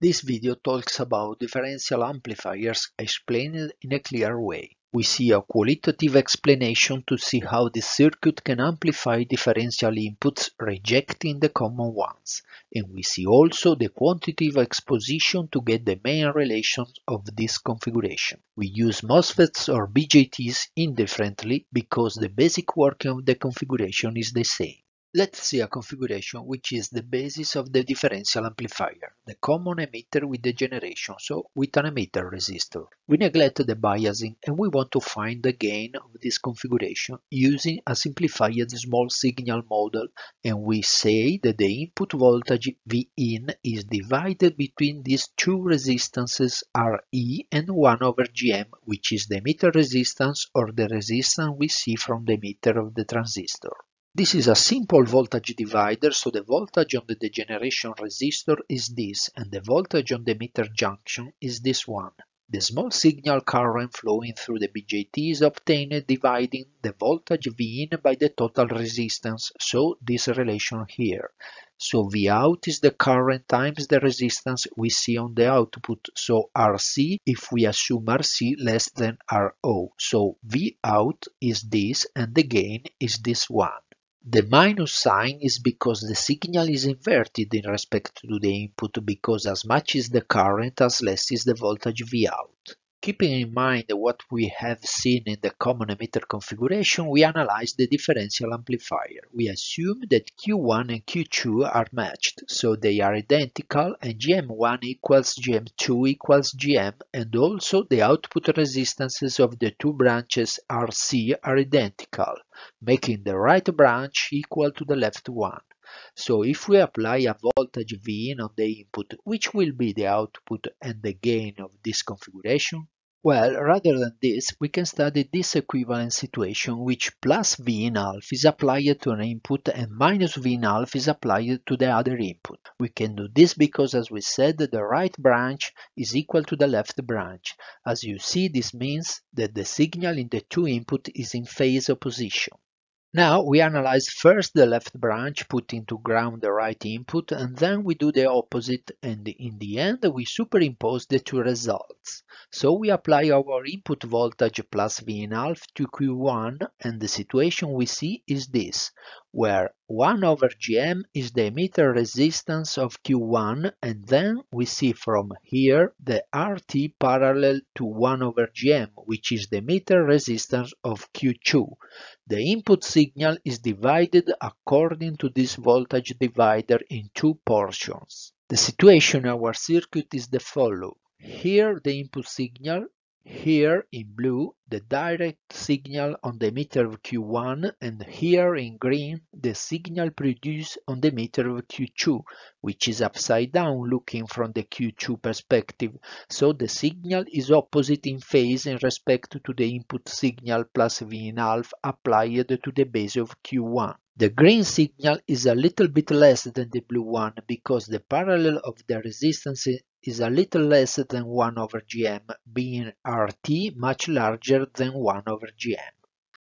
This video talks about differential amplifiers explained in a clear way. We see a qualitative explanation to see how this circuit can amplify differential inputs, rejecting the common ones, and we see also the quantitative exposition to get the main relations of this configuration. We use MOSFETs or BJTs indifferently because the basic working of the configuration is the same. Let's see a configuration which is the basis of the differential amplifier, the common emitter with the generation, so with an emitter resistor. We neglect the biasing and we want to find the gain of this configuration using a simplified small signal model, and we say that the input voltage Vin is divided between these two resistances RE and 1/Gm, which is the emitter resistance or the resistance we see from the emitter of the transistor. This is a simple voltage divider, so the voltage on the degeneration resistor is this, and the voltage on the emitter junction is this one. The small signal current flowing through the BJT is obtained dividing the voltage Vin by the total resistance, so this relation here. So Vout is the current times the resistance we see on the output, so RC if we assume RC less than RO. So Vout is this and the gain is this one. The minus sign is because the signal is inverted in respect to the input, because as much is the current as less is the voltage Vout. Keeping in mind what we have seen in the common emitter configuration, we analyze the differential amplifier. We assume that Q1 and Q2 are matched, so they are identical, and Gm1 equals Gm2 equals Gm, and also the output resistances of the two branches RC are identical, making the right branch equal to the left one. So if we apply a voltage Vin on the input, which will be the output and the gain of this configuration? Well, rather than this, we can study this equivalent situation, which plus Vin alpha is applied to an input and minus Vin alpha is applied to the other input. We can do this because, as we said, the right branch is equal to the left branch. As you see, this means that the signal in the two inputs is in phase opposition. Now we analyze first the left branch, putting to ground the right input, and then we do the opposite, and in the end we superimpose the two results. So we apply our input voltage plus Vin alpha to Q1, and the situation we see is this, where 1/Gm is the emitter resistance of Q1, and then we see from here the RT parallel to 1/Gm, which is the emitter resistance of Q2. The input signal is divided according to this voltage divider in two portions. The situation in our circuit is the following. Here the input signal, here in blue the direct signal on the emitter of Q1, and here in green the signal produced on the emitter of Q2, which is upside down looking from the Q2 perspective, so the signal is opposite in phase in respect to the input signal plus Vin alpha applied to the base of Q1. The green signal is a little bit less than the blue one because the parallel of the resistance is a little less than 1/Gm, being RT much larger than 1/Gm.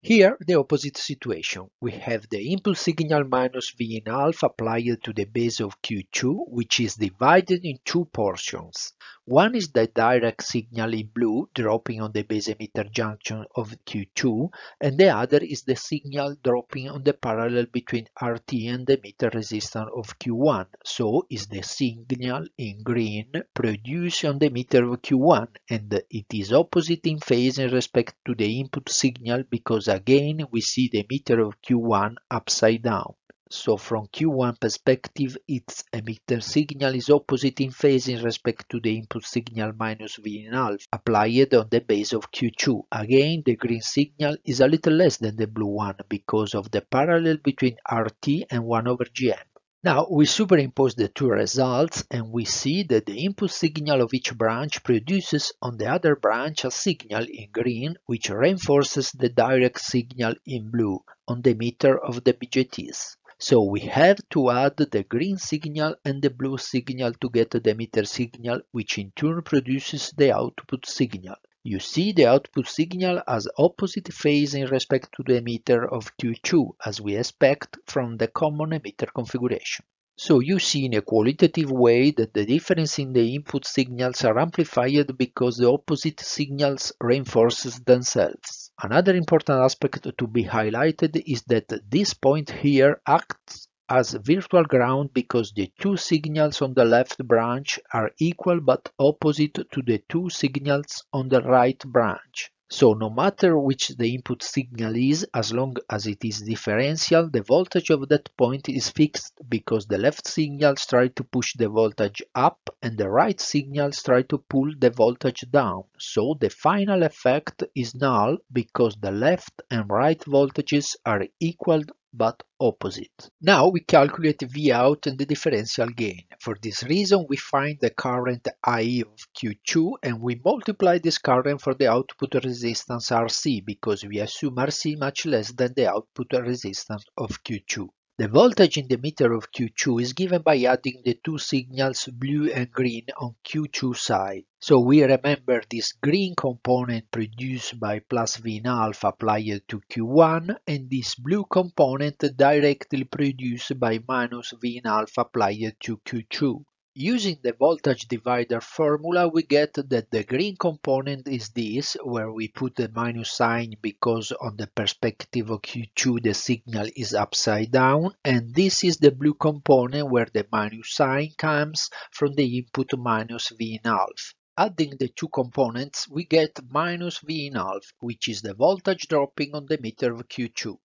Here the opposite situation. We have the input signal minus Vin alpha applied to the base of Q2, which is divided in two portions. One is the direct signal in blue dropping on the base emitter junction of Q2, and the other is the signal dropping on the parallel between RT and the emitter resistance of Q1, so is the signal in green produced on the emitter of Q1, and it is opposite in phase in respect to the input signal because again we see the emitter of Q1 upside down. So from Q1 perspective, its emitter signal is opposite in phase in respect to the input signal minus Vin alpha applied on the base of Q2. Again, the green signal is a little less than the blue one because of the parallel between RT and 1/Gm. Now we superimpose the two results and we see that the input signal of each branch produces on the other branch a signal in green which reinforces the direct signal in blue on the emitter of the BJTs. So we have to add the green signal and the blue signal to get the emitter signal, which in turn produces the output signal. You see the output signal as opposite phase in respect to the emitter of Q2, as we expect from the common emitter configuration. So you see in a qualitative way that the difference in the input signals are amplified because the opposite signals reinforces themselves. Another important aspect to be highlighted is that this point here acts as virtual ground because the two signals on the left branch are equal but opposite to the two signals on the right branch. So no matter which the input signal is, as long as it is differential, the voltage of that point is fixed because the left signals try to push the voltage up and the right signals try to pull the voltage down. So the final effect is null because the left and right voltages are equal but opposite. Now we calculate Vout and the differential gain. For this reason we find the current IE of Q2 and we multiply this current for the output resistance RC because we assume RC much less than the output resistance of Q2. The voltage in the meter of Q2 is given by adding the two signals blue and green on Q2 side. So we remember this green component produced by plus Vin alpha applied to Q1 and this blue component directly produced by minus Vin alpha applied to Q2. Using the voltage divider formula we get that the green component is this, where we put the minus sign because on the perspective of Q2 the signal is upside down, and this is the blue component where the minus sign comes from the input minus Vin alpha. Adding the two components we get minus Vin alpha, which is the voltage dropping on the meter of Q2.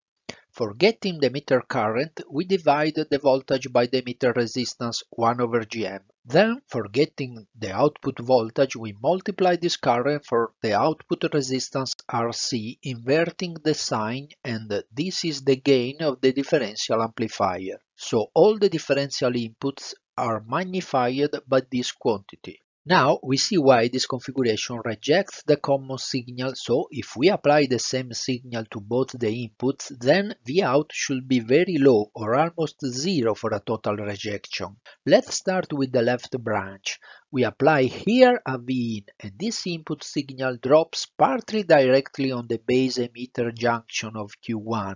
For getting the meter current, we divide the voltage by the meter resistance 1 over Gm. Then, for getting the output voltage, we multiply this current for the output resistance RC, inverting the sign, and this is the gain of the differential amplifier. So all the differential inputs are magnified by this quantity. Now we see why this configuration rejects the common signal, so if we apply the same signal to both the inputs, then Vout should be very low or almost zero for a total rejection. Let's start with the left branch. We apply here a Vin, and this input signal drops partly directly on the base emitter junction of Q1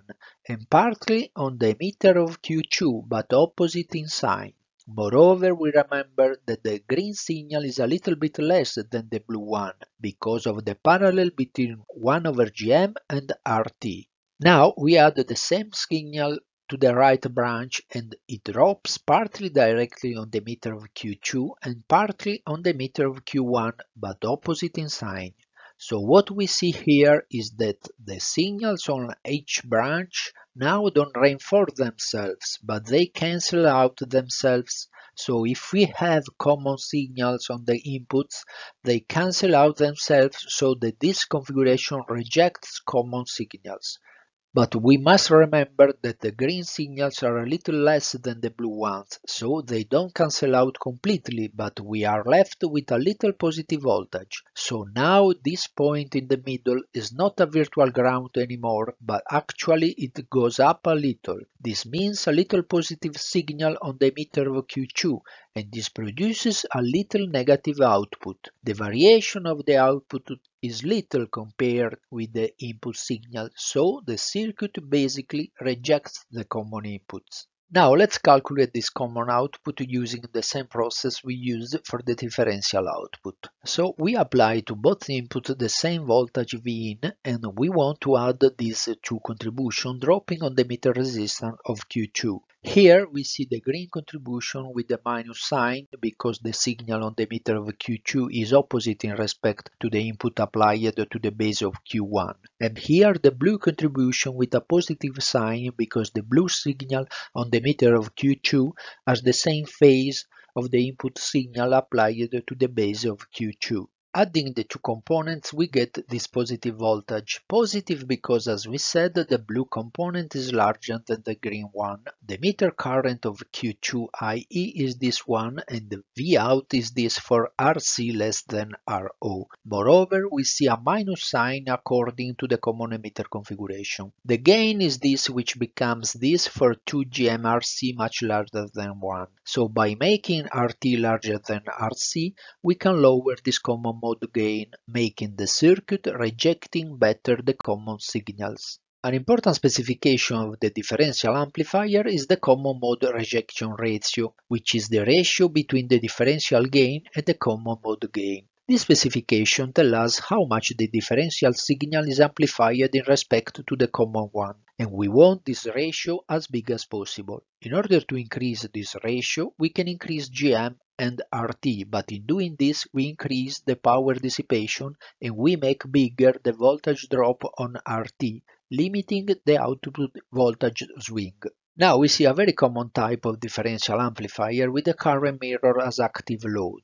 and partly on the emitter of Q2, but opposite in sign. Moreover, we remember that the green signal is a little bit less than the blue one, because of the parallel between 1 over Gm and RT. Now we add the same signal to the right branch and it drops partly directly on the meter of Q2 and partly on the meter of Q1, but opposite in sign. So what we see here is that the signals on each branch now don't reinforce themselves, but they cancel out themselves. So if we have common signals on the inputs, they cancel out themselves, so that this configuration rejects common signals. But we must remember that the green signals are a little less than the blue ones, so they don't cancel out completely, but we are left with a little positive voltage. So now this point in the middle is not a virtual ground anymore, but actually it goes up a little. This means a little positive signal on the emitter of Q2, and this produces a little negative output. The variation of the output is little compared with the input signal, so the circuit basically rejects the common inputs. Now let's calculate this common output using the same process we used for the differential output. So we apply to both inputs the same voltage Vin, and we want to add these two contributions dropping on the meter resistance of Q2. Here we see the green contribution with the minus sign because the signal on the meter of Q2 is opposite in respect to the input applied to the base of Q1. And here the blue contribution with a positive sign because the blue signal on the meter of Q2 has the same phase of the input signal applied to the base of Q2. Adding the two components we get this positive voltage. Positive because, as we said, the blue component is larger than the green one. The meter current of Q2 IE is this one and the Vout is this for RC less than RO. Moreover, we see a minus sign according to the common emitter configuration. The gain is this, which becomes this for 2 Gm RC much larger than 1. So by making RT larger than RC, we can lower this common mode gain, making the circuit rejecting better the common signals. An important specification of the differential amplifier is the common mode rejection ratio, which is the ratio between the differential gain and the common mode gain. This specification tells us how much the differential signal is amplified in respect to the common one, and we want this ratio as big as possible. In order to increase this ratio, we can increase Gm and RT, but in doing this we increase the power dissipation and we make bigger the voltage drop on RT, limiting the output voltage swing. Now we see a very common type of differential amplifier with the current mirror as active load.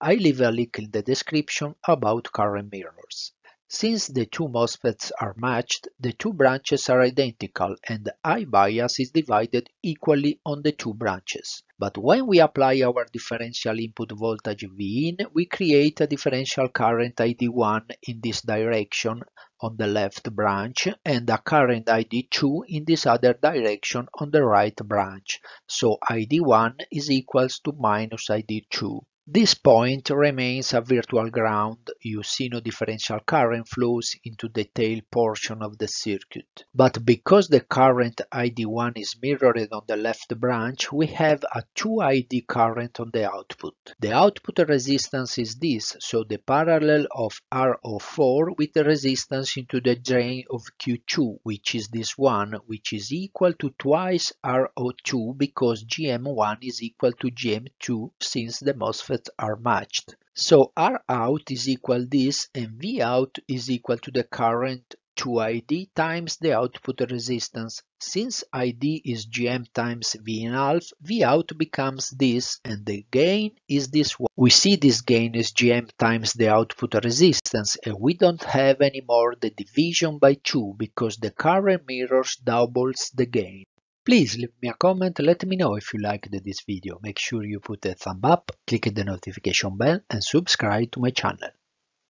I leave a link in the description about current mirrors. Since the two MOSFETs are matched, the two branches are identical and I-BIAS is divided equally on the two branches. But when we apply our differential input voltage Vin, we create a differential current ID1 in this direction on the left branch and a current ID2 in this other direction on the right branch, so ID1 is equals to minus ID2. This point remains a virtual ground, you see no differential current flows into the tail portion of the circuit. But because the current ID1 is mirrored on the left branch, we have a 2ID current on the output. The output resistance is this, so the parallel of RO4 with the resistance into the drain of Q2, which is this one, which is equal to twice RO2 because GM1 is equal to GM2 since the MOSFET are matched. So R out is equal this and V out is equal to the current 2ID times the output resistance. Since ID is Gm times V in half, V out becomes this and the gain is this one. We see this gain is Gm times the output resistance and we don't have anymore the division by 2 because the current mirrors doubles the gain. Please leave me a comment, let me know if you liked this video, make sure you put a thumb up, click the notification bell and subscribe to my channel.